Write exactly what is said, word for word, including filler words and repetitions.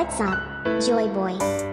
WhatsApp, Joyboy.